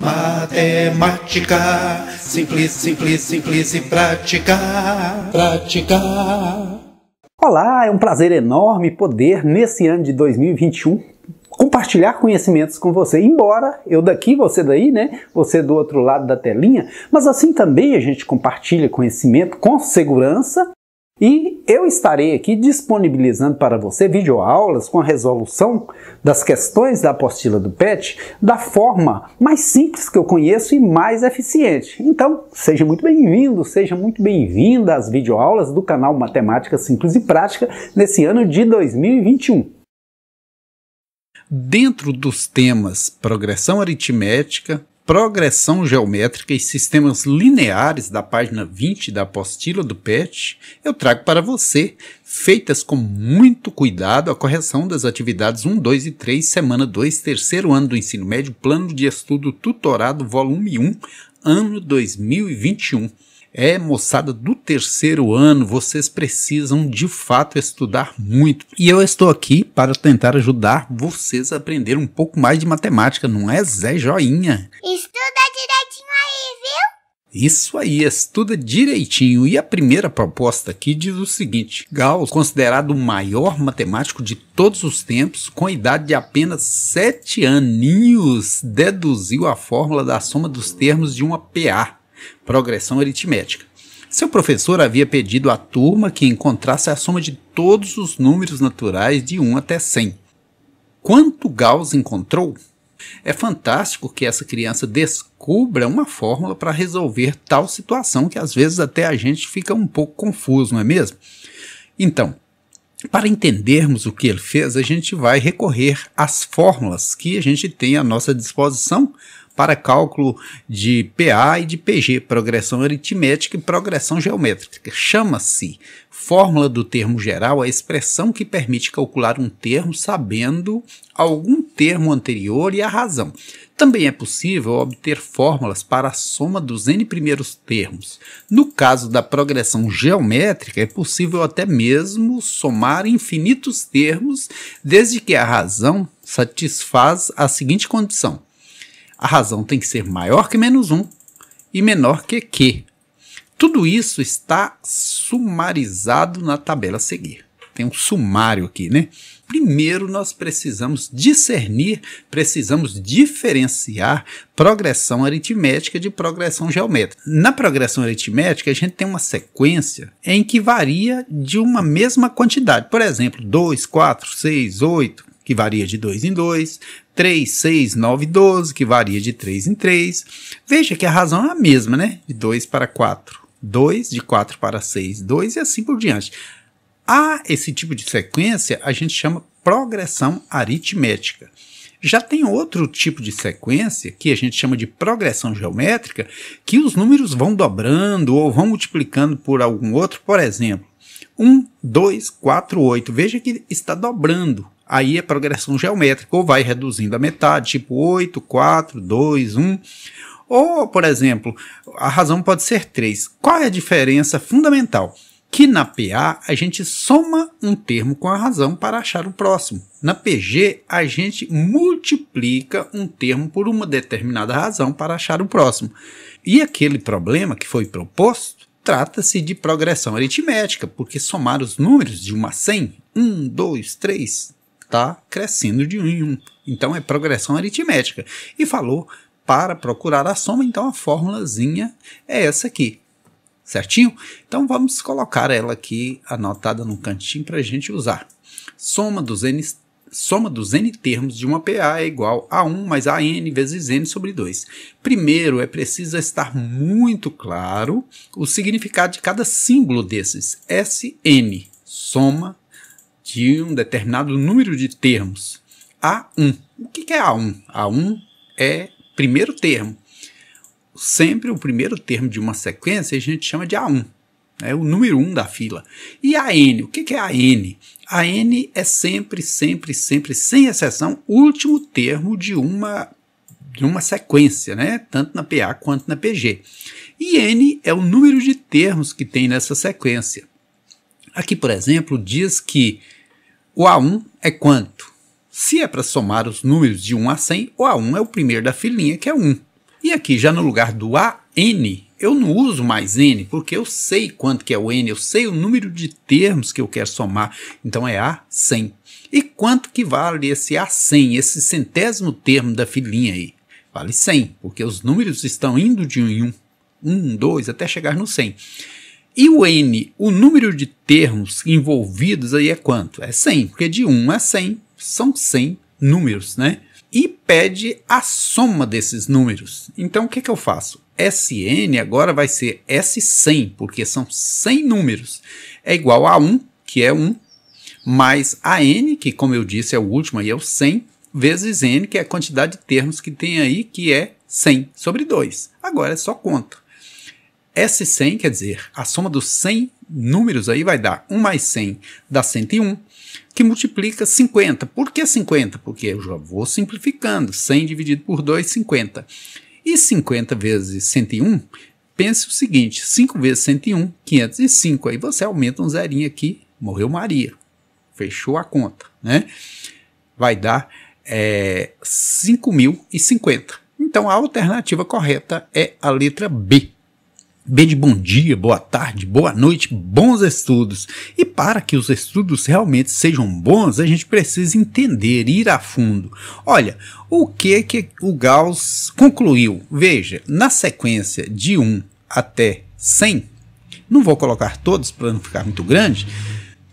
Matemática simples, simples, simples e prática, prática. Olá, é um prazer enorme poder, nesse ano de 2021, compartilhar conhecimentos com você, embora eu daqui, você daí, né? Você do outro lado da telinha, mas assim também a gente compartilha conhecimento com segurança. E eu estarei aqui disponibilizando para você videoaulas com a resolução das questões da apostila do PET da forma mais simples que eu conheço e mais eficiente. Então, seja muito bem-vindo, seja muito bem-vinda às videoaulas do canal Matemática Simples e Prática nesse ano de 2021. Dentro dos temas progressão aritmética, progressão geométrica e sistemas lineares da página 20 da apostila do PET, eu trago para você, feitas com muito cuidado, a correção das atividades 1, 2 e 3, semana 2, terceiro ano do ensino médio, plano de estudo tutorado, volume 1, ano 2021. É, moçada do terceiro ano, vocês precisam de fato estudar muito. E eu estou aqui para tentar ajudar vocês a aprender um pouco mais de matemática, não é, Zé Joinha? Estuda direitinho aí, viu? Isso aí, estuda direitinho. E a primeira proposta aqui diz o seguinte: Gauss, considerado o maior matemático de todos os tempos, com a idade de apenas 7 aninhos, deduziu a fórmula da soma dos termos de uma P.A., progressão aritmética. Seu professor havia pedido à turma que encontrasse a soma de todos os números naturais de 1 até 100. Quanto Gauss encontrou? É fantástico que essa criança descubra uma fórmula para resolver tal situação que às vezes até a gente fica um pouco confuso, não é mesmo? Então, para entendermos o que ele fez, a gente vai recorrer às fórmulas que a gente tem à nossa disposição para cálculo de PA e de PG, progressão aritmética e progressão geométrica. Chama-se fórmula do termo geral a expressão que permite calcular um termo sabendo algum termo anterior e a razão. Também é possível obter fórmulas para a soma dos n primeiros termos. No caso da progressão geométrica, é possível até mesmo somar infinitos termos, desde que a razão satisfaz a seguinte condição: a razão tem que ser maior que -1 e menor que Q. Tudo isso está sumarizado na tabela a seguir. Tem um sumário aqui, né? Primeiro, nós precisamos discernir, precisamos diferenciar progressão aritmética de progressão geométrica. Na progressão aritmética, a gente tem uma sequência em que varia de uma mesma quantidade. Por exemplo, 2, 4, 6, 8... que varia de 2 em 2, 3, 6, 9, 12, que varia de 3 em 3. Veja que a razão é a mesma, né? De 2 para 4, 2, de 4 para 6, 2 e assim por diante. Esse tipo de sequência a gente chama progressão aritmética. Já tem outro tipo de sequência, que a gente chama de progressão geométrica, que os números vão dobrando ou vão multiplicando por algum outro. Por exemplo, 1, 2, 4, 8. Veja que está dobrando. Aí é progressão geométrica, ou vai reduzindo a metade, tipo 8, 4, 2, 1. Ou, por exemplo, a razão pode ser 3. Qual é a diferença fundamental? Que na PA a gente soma um termo com a razão para achar o próximo. Na PG a gente multiplica um termo por uma determinada razão para achar o próximo. E aquele problema que foi proposto trata-se de progressão aritmética, porque somar os números de 1 a 100, 1, 2, 3... está crescendo de 1 em 1. Então é progressão aritmética. E falou para procurar a soma, então a formulazinha é essa aqui. Certinho? Então vamos colocar ela aqui anotada no cantinho para a gente usar. Soma dos n termos de uma PA é igual a 1 mais a n vezes n sobre 2. Primeiro, é preciso estar muito claro o significado de cada símbolo desses. Sn, soma de um determinado número de termos. A1. O que é A1? A1 é primeiro termo. Sempre o primeiro termo de uma sequência a gente chama de A1. É o número 1 da fila. E AN? O que é AN? AN é sempre, sempre, sempre, sem exceção, o último termo de uma sequência, né? Tanto na PA quanto na PG. E N é o número de termos que tem nessa sequência. Aqui, por exemplo, diz que o A1 é quanto? Se é para somar os números de 1 a 100, o A1 é o primeiro da filinha, que é 1. E aqui, já no lugar do A(n), eu não uso mais n, porque eu sei quanto que é o n, eu sei o número de termos que eu quero somar, então é A100. E quanto que vale esse A100, esse centésimo termo da filinha aí? Vale 100, porque os números estão indo de 1 em 1, 1, 2, até chegar no 100. E o n, o número de termos envolvidos aí é quanto? É 100, porque de 1 a 100 são 100 números, né? E pede a soma desses números. Então, o que que eu faço? Sn agora vai ser S100, porque são 100 números. É igual a 1, que é 1, mais a n, que como eu disse é o último, aí é o 100, vezes n, que é a quantidade de termos que tem aí, que é 100 sobre 2. Agora é só conta. S100 quer dizer, a soma dos 100 números aí vai dar 1 mais 100 dá 101, que multiplica 50. Por que 50? Porque eu já vou simplificando. 100 dividido por 2, 50. E 50 vezes 101, pense o seguinte, 5 vezes 101, 505. Aí você aumenta um zerinho aqui, morreu Maria. Fechou a conta, né? Vai dar 5.050. Então, a alternativa correta é a letra B. B de bom dia, boa tarde, boa noite, bons estudos. E para que os estudos realmente sejam bons, a gente precisa entender, ir a fundo. Olha, o que que o Gauss concluiu? Veja, na sequência de 1 até 100, não vou colocar todos para não ficar muito grande,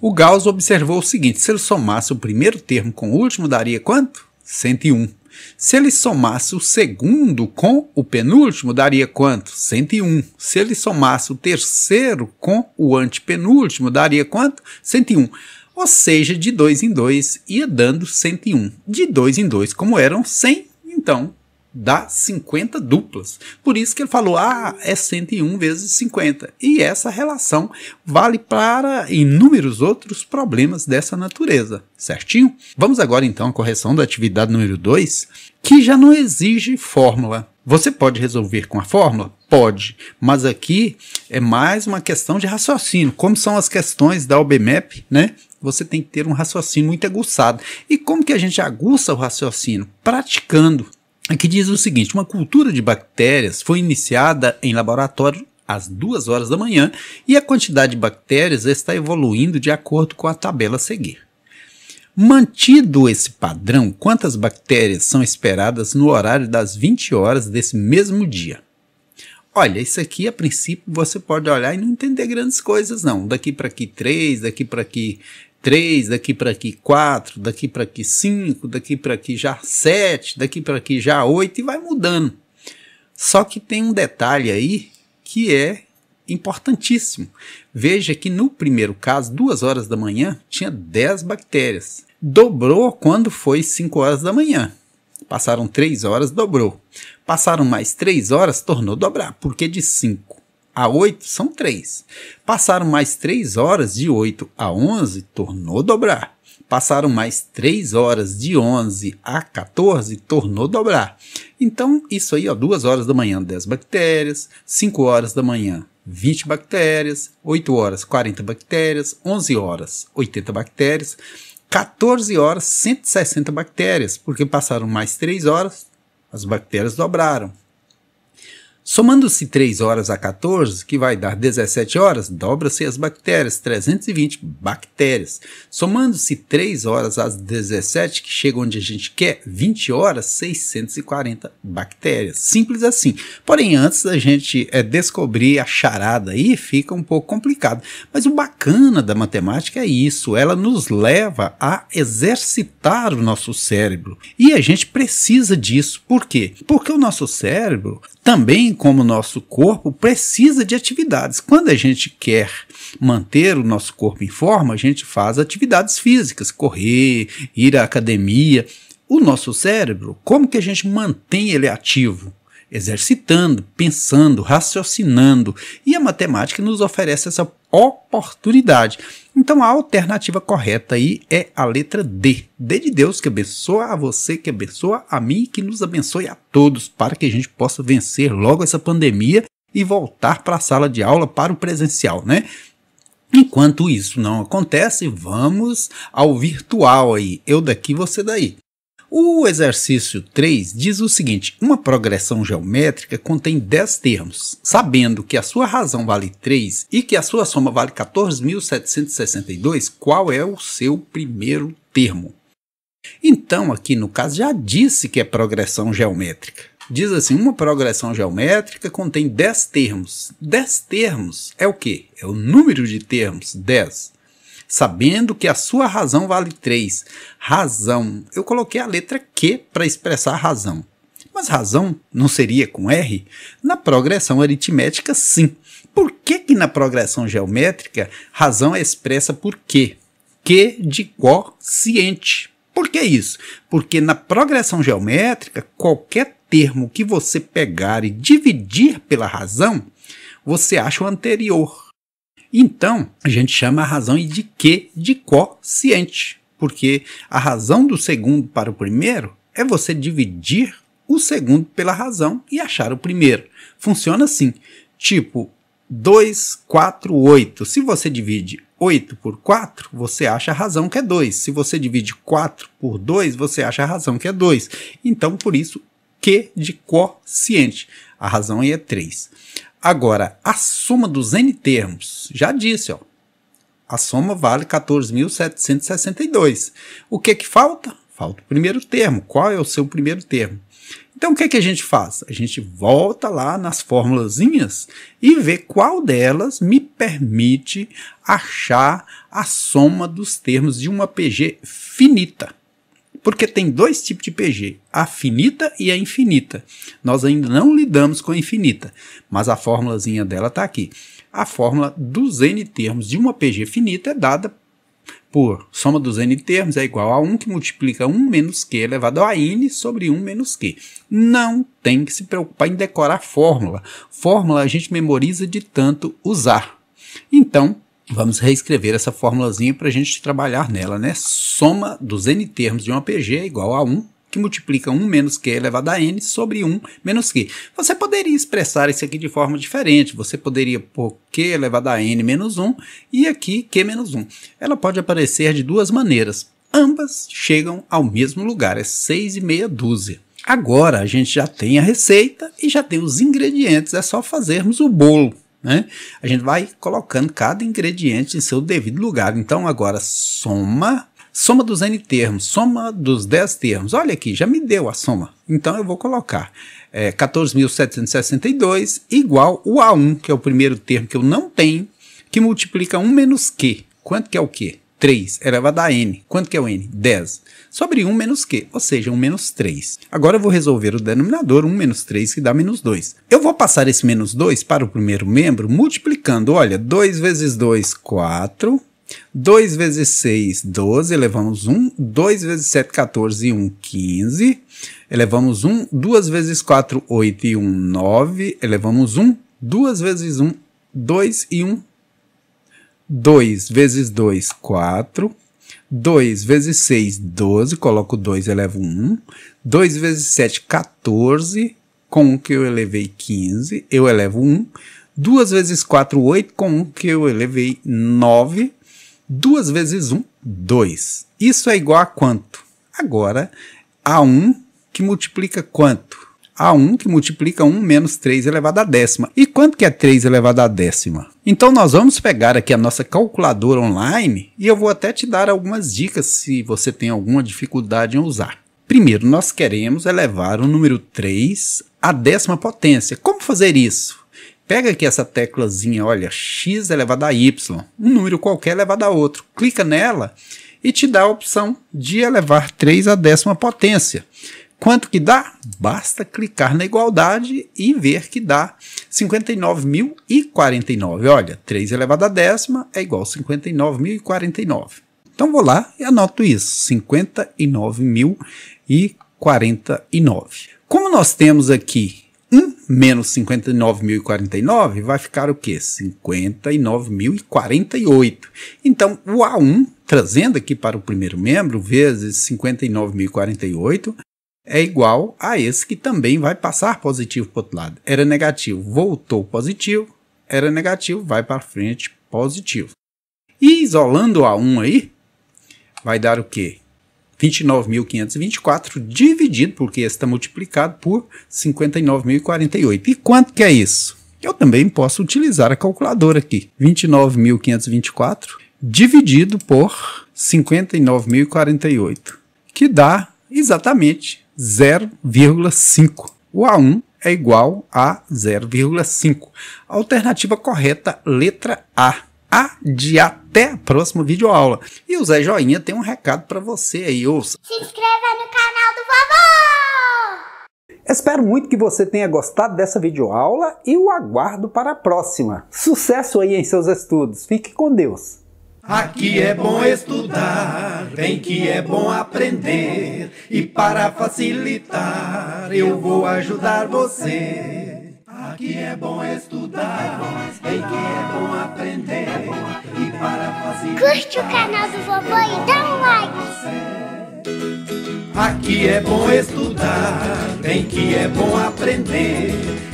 o Gauss observou o seguinte, se ele somasse o primeiro termo com o último, daria quanto? 101. Se ele somasse o segundo com o penúltimo, daria quanto? 101. Se ele somasse o terceiro com o antepenúltimo, daria quanto? 101. Ou seja, de 2 em 2 ia dando 101. De 2 em 2, como eram 100, então dá 50 duplas. Por isso que ele falou, ah, é 101 vezes 50. E essa relação vale para inúmeros outros problemas dessa natureza, certinho? Vamos agora então à correção da atividade número 2, que já não exige fórmula. Você pode resolver com a fórmula? Pode, mas aqui é mais uma questão de raciocínio. Como são as questões da OBMEP, né? Você tem que ter um raciocínio muito aguçado. E como que a gente aguça o raciocínio? Praticando. Aqui diz o seguinte, uma cultura de bactérias foi iniciada em laboratório às 2 horas da manhã e a quantidade de bactérias está evoluindo de acordo com a tabela a seguir. Mantido esse padrão, quantas bactérias são esperadas no horário das 20 horas desse mesmo dia? Olha, isso aqui a princípio você pode olhar e não entender grandes coisas não. Daqui para aqui 3, daqui para aqui 3, daqui para aqui 4, daqui para aqui 5, daqui para aqui já 7, daqui para aqui já 8 e vai mudando. Só que tem um detalhe aí que é importantíssimo. Veja que no primeiro caso, 2 horas da manhã, tinha 10 bactérias. Dobrou quando foi 5 horas da manhã. Passaram 3 horas, dobrou. Passaram mais 3 horas, tornou dobrar, porque de 5 a 8 são 3. Passaram mais 3 horas de 8 a 11, tornou dobrar. Passaram mais 3 horas de 11 a 14, tornou dobrar. Então, isso aí, ó, 2 horas da manhã, 10 bactérias. 5 horas da manhã, 20 bactérias. 8 horas, 40 bactérias. 11 horas, 80 bactérias. 14 horas, 160 bactérias. Porque passaram mais 3 horas, as bactérias dobraram. Somando-se 3 horas a 14, que vai dar 17 horas, dobra-se as bactérias, 320 bactérias. Somando-se 3 horas às 17, que chega onde a gente quer, 20 horas, 640 bactérias. Simples assim. Porém, antes da gente descobrir a charada aí, fica um pouco complicado. Mas o bacana da matemática é isso, ela nos leva a exercitar o nosso cérebro. E a gente precisa disso. Por quê? Porque o nosso cérebro também, como o nosso corpo, precisa de atividades. Quando a gente quer manter o nosso corpo em forma, a gente faz atividades físicas, correr, ir à academia. O nosso cérebro, como que a gente mantém ele ativo? Exercitando, pensando, raciocinando. E a matemática nos oferece essa oportunidade. Então, a alternativa correta aí é a letra D. D de Deus, que abençoa a você, que abençoa a mim, que nos abençoe a todos, para que a gente possa vencer logo essa pandemia e voltar para a sala de aula, para o presencial, né? Enquanto isso não acontece, vamos ao virtual aí. Eu daqui, você daí. O exercício 3 diz o seguinte: uma progressão geométrica contém 10 termos. Sabendo que a sua razão vale 3 e que a sua soma vale 14.762, qual é o seu primeiro termo? Então, aqui no caso, já disse que é progressão geométrica. Diz assim, uma progressão geométrica contém 10 termos. 10 termos é o quê? É o número de termos, 10. Sabendo que a sua razão vale 3. Razão, eu coloquei a letra Q para expressar razão. Mas razão não seria com R? Na progressão aritmética, sim. Por que que na progressão geométrica, razão é expressa por Q? Q de quociente. Por que isso? Porque na progressão geométrica, qualquer termo que você pegar e dividir pela razão, você acha o anterior. Então, a gente chama a razão de Q de quociente, porque a razão do segundo para o primeiro é você dividir o segundo pela razão e achar o primeiro. Funciona assim, tipo 2, 4, 8. Se você divide 8 por 4, você acha a razão que é 2. Se você divide 4 por 2, você acha a razão que é 2. Então, por isso, Q de quociente. A razão aí é 3. Agora, a soma dos N termos, já disse, ó, a soma vale 14.762. O que que falta? Falta o primeiro termo. Qual é o seu primeiro termo? Então, o que que a gente faz? A gente volta lá nas formulazinhas e vê qual delas me permite achar a soma dos termos de uma PG finita. Porque tem dois tipos de PG, a finita e a infinita. Nós ainda não lidamos com a infinita, mas a formulazinha dela está aqui. A fórmula dos N termos de uma PG finita é dada por soma dos N termos é igual a 1 que multiplica 1 menos Q elevado a N sobre 1 menos Q. Não tem que se preocupar em decorar fórmula. Fórmula a gente memoriza de tanto usar. Então, vamos reescrever essa formulazinha para a gente trabalhar nela, né? Soma dos N termos de uma PG é igual a 1, que multiplica 1 menos Q elevado a N sobre 1 menos Q. Você poderia expressar isso aqui de forma diferente. Você poderia pôr Q elevado a N menos 1 e aqui Q menos 1. Ela pode aparecer de duas maneiras. Ambas chegam ao mesmo lugar, é 6 e meia dúzia. Agora a gente já tem a receita e já tem os ingredientes, é só fazermos o bolo, né? A gente vai colocando cada ingrediente em seu devido lugar. Então agora soma dos N termos, soma dos 10 termos. Olha aqui, já me deu a soma. Então eu vou colocar 14.762 igual o A1, que é o primeiro termo que eu não tenho, que multiplica 1 menos Q. Quanto que é o Q? 3 elevado a N. Quanto que é o N? 10. Sobre 1 menos Q, ou seja, 1 menos 3. Agora eu vou resolver o denominador, 1 menos 3, que dá menos 2. Eu vou passar esse menos 2 para o primeiro membro, multiplicando, olha, 2 vezes 2, 4. 2 vezes 6, 12, elevamos 1. 2 vezes 7, 14 e 1, 15. Elevamos 1. 2 vezes 4, 8 e 1, 9. Elevamos 1. 2 vezes 1, 2 e 1. 2 vezes 2, 4. 2 vezes 6, 12. Coloco 2, elevo 1. 2 vezes 7, 14. Com 1 que eu elevei, 15. Eu elevo 1. 2 vezes 4, 8. Com 1 que eu elevei, 9. 2 vezes 1, 2. Isso é igual a quanto? Agora, A1 que multiplica quanto? A1 que multiplica 1 menos 3 elevado à décima. E quanto que é 3 elevado à décima? Então, nós vamos pegar aqui a nossa calculadora online e eu vou até te dar algumas dicas se você tem alguma dificuldade em usar. Primeiro, nós queremos elevar o número 3 à décima potência. Como fazer isso? Pega aqui essa teclazinha, olha, x elevado a y, um número qualquer elevado a outro. Clica nela e te dá a opção de elevar 3 à décima potência. Quanto que dá? Basta clicar na igualdade e ver que dá 59.049. Olha, 3 elevado à décima é igual a 59.049. Então vou lá e anoto isso, 59.049. Como nós temos aqui 1 menos 59.049 vai ficar o quê? 59.048. Então, o A1, trazendo aqui para o primeiro membro, vezes 59.048, é igual a esse que também vai passar positivo para o outro lado. Era negativo, voltou positivo, era negativo, vai para frente positivo. E isolando o A1 aí, vai dar o quê? 29.524 dividido, porque está multiplicado por 59.048. E quanto que é isso? Eu também posso utilizar a calculadora aqui. 29.524 dividido por 59.048, que dá exatamente 0,5. O A1 é igual a 0,5. Alternativa correta, letra A. A de até a próxima videoaula. E o Zé Joinha tem um recado para você aí, ouça. Se inscreva no canal do vovô! Espero muito que você tenha gostado dessa videoaula e o aguardo para a próxima. Sucesso aí em seus estudos. Fique com Deus. Aqui é bom estudar, bem que é bom aprender. E para facilitar, eu vou ajudar você. Aqui é bom estudar, bem que é bom aprender. E para facilitar... Curte o canal do vovô e dá um like! Aqui é bom estudar, bem que é bom aprender.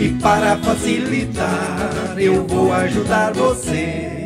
E para facilitar, eu vou ajudar você.